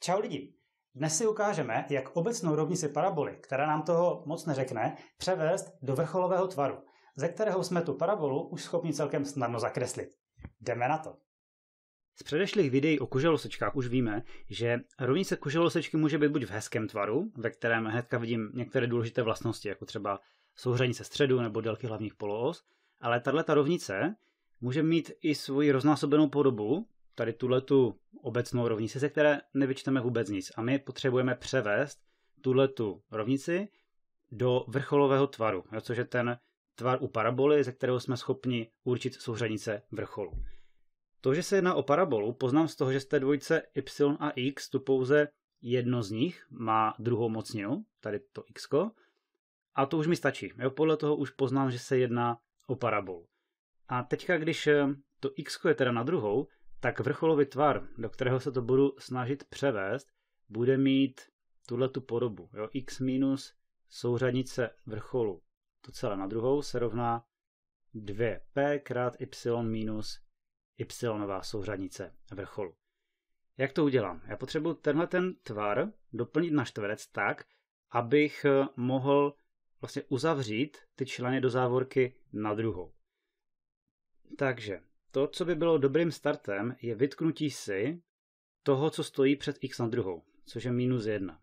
Čau lidi! Dnes si ukážeme, jak obecnou rovnici paraboly, která nám toho moc neřekne, převést do vrcholového tvaru, ze kterého jsme tu parabolu už schopni celkem snadno zakreslit. Jdeme na to! Z předešlých videí o kuželosečkách už víme, že rovnice kuželosečky může být buď v hezkém tvaru, ve kterém hnedka vidím některé důležité vlastnosti, jako třeba souhření se středu nebo délky hlavních poloos, ale tato rovnice může mít i svoji roznásobenou podobu, tady tuhletu obecnou rovnici, ze které nevyčteme vůbec nic. A my potřebujeme převést tuhletu rovnici do vrcholového tvaru, což je ten tvar u paraboly, ze kterého jsme schopni určit souhranice vrcholu. To, že se jedná o parabolu, poznám z toho, že z té dvojice y a x tu pouze jedno z nich má druhou mocninu, tady to x, a to už mi stačí. Podle toho už poznám, že se jedná o parabolu. A teďka, když to x je teda na druhou, tak vrcholový tvar, do kterého se to budu snažit převést, bude mít tuhletu podobu. X minus souřadnice vrcholu, to celé na druhou, se rovná 2p krát y minus y souřadnice vrcholu. Jak to udělám? Já potřebuji tenhle tvar doplnit na čtverec tak, abych mohl vlastně uzavřít ty členy do závorky na druhou. Takže to, co by bylo dobrým startem, je vytknutí si toho, co stojí před x na druhou, což je minus 1.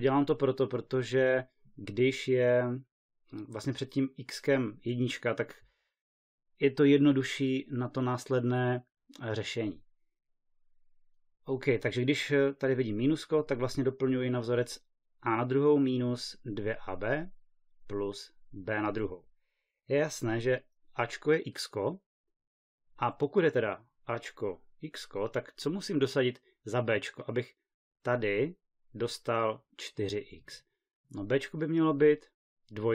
Dělám to proto, protože když je vlastně před tím xkem jednička, tak je to jednodušší na to následné řešení. OK, takže když tady vidím minusko, tak vlastně doplňuji na vzorec a na druhou minus 2ab plus b na druhou. Je jasné, že ačko je xko, a pokud je teda ačko xko, tak co musím dosadit za bčko, abych tady dostal 4x? No bčko by mělo být 2.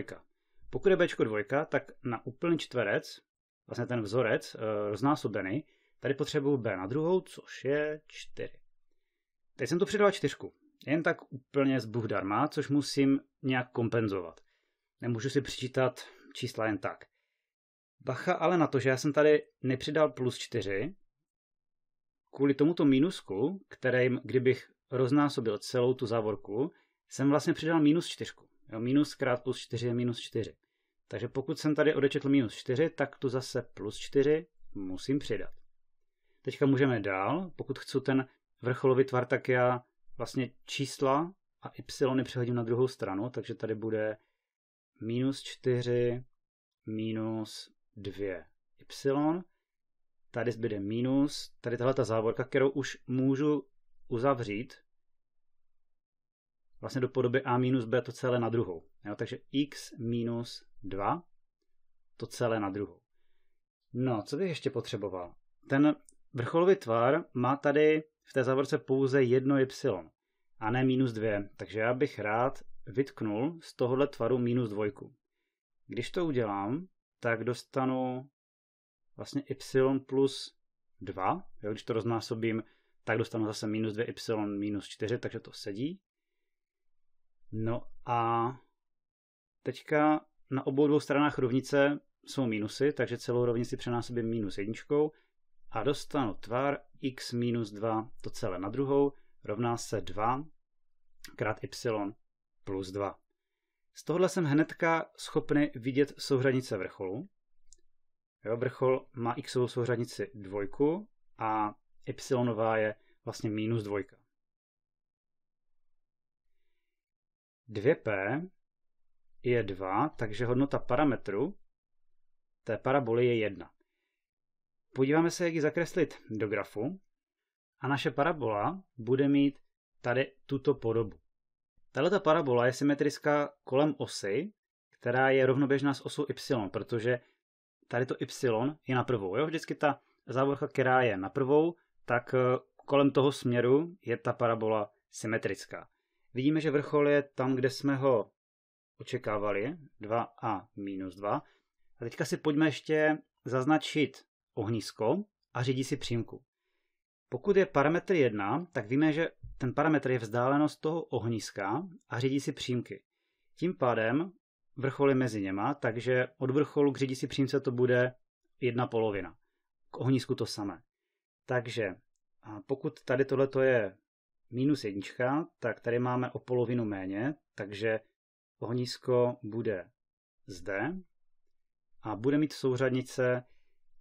Pokud je bčko 2, tak na úplný čtverec, vlastně ten vzorec roznásobený, tady potřebuju b na druhou, což je 4. Teď jsem to přidal 4. Jen tak úplně zbůh darma, což musím nějak kompenzovat. Nemůžu si přičítat čísla jen tak. Bacha ale na to, že já jsem tady nepřidal plus 4, kvůli tomuto mínusku, kterým, kdybych roznásobil celou tu závorku, jsem vlastně přidal minus 4. Minus krát plus 4 je minus 4. Takže pokud jsem tady odečetl minus 4, tak tu zase plus 4 musím přidat. Teďka můžeme dál. Pokud chci ten vrcholový tvar, tak já vlastně čísla a y přehodím na druhou stranu, takže tady bude minus 4 minus 2y, tady zbyde minus, tady tahle ta závorka, kterou už můžu uzavřít vlastně do podoby a minus b to celé na druhou. Takže x minus 2 to celé na druhou. No, co bych ještě potřeboval? Ten vrcholový tvar má tady v té závorce pouze jedno y a ne minus 2, takže já bych rád vytknul z tohohle tvaru minus 2. Když to udělám, tak dostanu vlastně y plus 2. Když to roznásobím, tak dostanu zase minus 2y minus 4, takže to sedí. No a teďka na obou dvou stranách rovnice jsou minusy, takže celou rovnici přenásobím minus 1 a dostanu tvar x minus 2, to celé na druhou, rovná se 2 krát y plus 2. Z tohohle jsem hnedka schopný vidět souřadnice vrcholu. Vrchol má xovou souřadnici 2 a y je vlastně minus 2. 2p je 2, takže hodnota parametru té paraboly je 1. Podíváme se, jak ji zakreslit do grafu a naše parabola bude mít tady tuto podobu. Tato parabola je symetrická kolem osy, která je rovnoběžná s osou y, protože tady to y je na prvou. Vždycky ta závorka, která je na prvou, tak kolem toho směru je ta parabola symetrická. Vidíme, že vrchol je tam, kde jsme ho očekávali, 2 a minus 2. A teďka si pojďme ještě zaznačit ohnisko a řídící přímku. Pokud je parametr 1, tak víme, že ten parametr je vzdálenost toho ohniska a řídící přímky. Tím pádem vrchol je mezi něma, takže od vrcholu k řídící přímce to bude 1/2. K ohnisku to samé. Takže pokud tady tohleto je minus jednička, tak tady máme o polovinu méně, takže ohnisko bude zde a bude mít souřadnice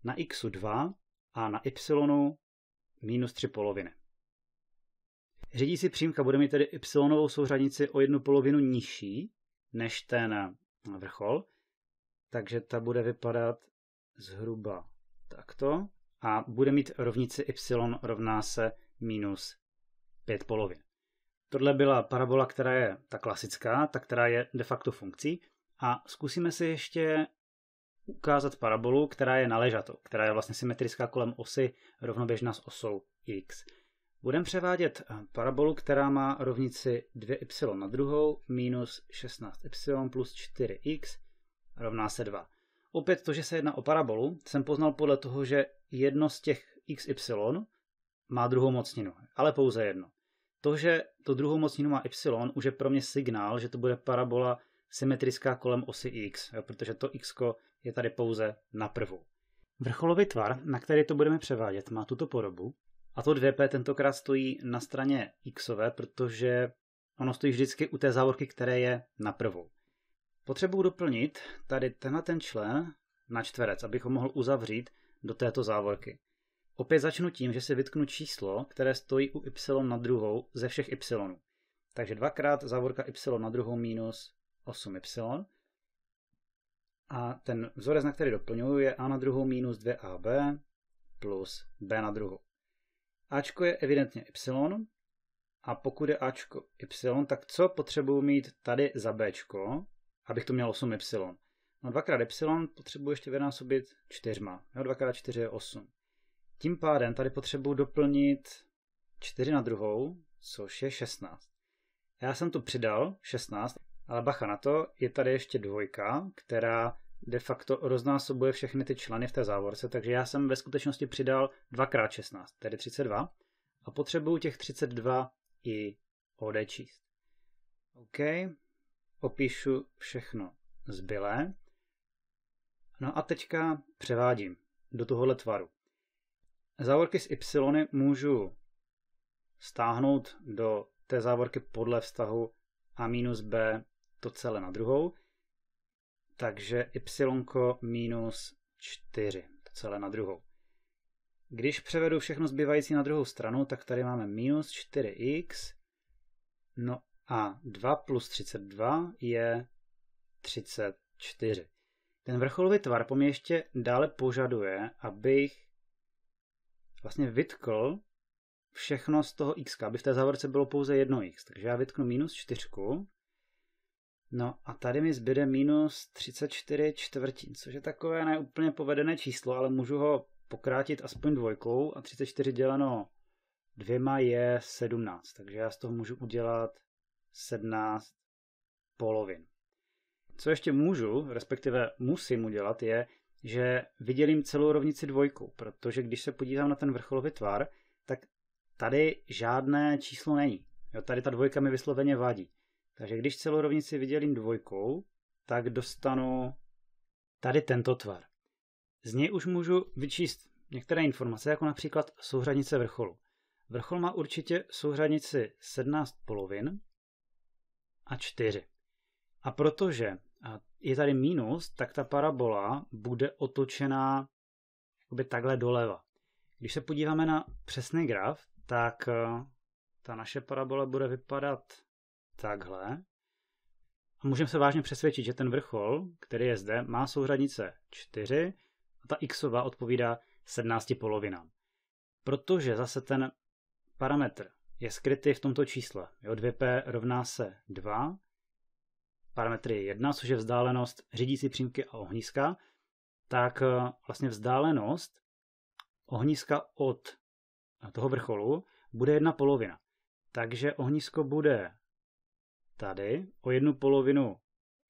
na xu 2 a na y minus 3 poloviny. Řídící přímka bude mít tedy y souřadnici o jednu polovinu nižší než ten vrchol, takže ta bude vypadat zhruba takto a bude mít rovnici y rovná se minus 5 polovin. Tohle byla parabola, která je ta klasická, ta, která je de facto funkcí. A zkusíme si ještě ukázat parabolu, která je naléžatou, která je vlastně symetrická kolem osy rovnoběžná s osou x. Budeme převádět parabolu, která má rovnici 2y na druhou minus 16y plus 4x rovná se 2. Opět to, že se jedná o parabolu, jsem poznal podle toho, že jedno z těch xy má druhou mocninu, ale pouze jedno. To, že to druhou mocninu má y, už je pro mě signál, že to bude parabola symetrická kolem osy x, protože to x je tady pouze na prvou. Vrcholový tvar, na který to budeme převádět, má tuto podobu a to 2p tentokrát stojí na straně xové, protože ono stojí vždycky u té závorky, které je na prvou. Potřebuji doplnit tady tenhle ten člen na čtverec, abych ho mohl uzavřít do této závorky. Opět začnu tím, že si vytknu číslo, které stojí u y na druhou ze všech y. Takže dvakrát závorka y na druhou minus 8y. A ten vzorec, na který doplňuji, je a na druhou minus 2ab plus b na druhou. Ačko je evidentně y. A pokud je ačko y, tak co potřebuji mít tady za bčko, abych to měl 8y? No 2×y potřebuji ještě vynásobit 4. 2×4 je 8. Tím pádem tady potřebuji doplnit 4 na druhou, což je 16. Já jsem tu přidal 16, ale bacha na to, je tady ještě dvojka, která de facto roznásobuje všechny ty členy v té závorce, takže já jsem ve skutečnosti přidal 2×16, tedy 32, a potřebuji těch 32 i odečíst. OK, opíšu všechno zbylé. No a teďka převádím do tohohle tvaru. Závorky s y můžu stáhnout do té závorky podle vztahu a minus b to celé na druhou, takže y minus 4 to celé na druhou. Když převedu všechno zbývající na druhou stranu, tak tady máme minus 4x, no a 2 plus 32 je 34. Ten vrcholový tvar po mě ještě dále požaduje, abych vlastně vytkl všechno z toho x, aby v té závorce bylo pouze jedno x. Takže já vytknu minus 4. No a tady mi zbyde minus 34 čtvrtin, což je takové neúplně povedené číslo, ale můžu ho pokrátit aspoň dvojkou a 34 děleno 2 je 17. Takže já z toho můžu udělat 17 polovin. Co ještě můžu, respektive musím udělat, je, že vydělím celou rovnici dvojkou, protože když se podívám na ten vrcholový tvar, tak tady žádné číslo není. Jo, tady ta dvojka mi vysloveně vadí. Takže když celou rovnici vydělím dvojkou, tak dostanu tady tento tvar. Z něj už můžu vyčíst některé informace, jako například souřadnice vrcholu. Vrchol má určitě souřadnici 17 polovin a 4. A protože je tady minus, tak ta parabola bude otočená jakoby takhle doleva. Když se podíváme na přesný graf, tak ta naše parabola bude vypadat takhle. A můžeme se vážně přesvědčit, že ten vrchol, který je zde, má souřadnice 4 a ta xová odpovídá 17 polovinám. Protože zase ten parametr je skrytý v tomto čísle. Jo, 2p rovná se 2. Parametr je 1, což je vzdálenost řídící přímky a ohniska, tak vlastně vzdálenost ohniska od toho vrcholu bude 1 polovina. Takže ohnisko bude tady o 1 polovinu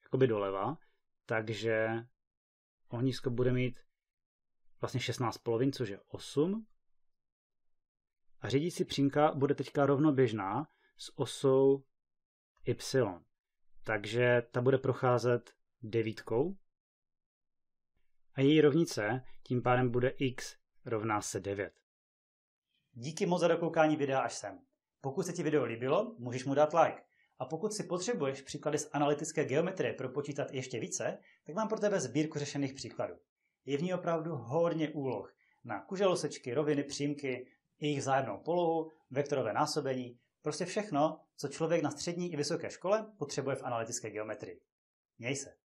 jakoby doleva, takže ohnisko bude mít vlastně 16 polovin, což je 8. A řídící přímka bude teďka rovnoběžná s osou y. Takže ta bude procházet 9. A její rovnice tím pádem bude x rovná se 9. Díky moc za dokoukání videa až sem. Pokud se ti video líbilo, můžeš mu dát like. A pokud si potřebuješ příklady z analytické geometrie propočítat ještě více, tak mám pro tebe sbírku řešených příkladů. Je v ní opravdu hodně úloh na kuželosečky, roviny, přímky, jejich vzájemnou polohu, vektorové násobení, prostě všechno, co člověk na střední i vysoké škole potřebuje v analytické geometrii. Měj se!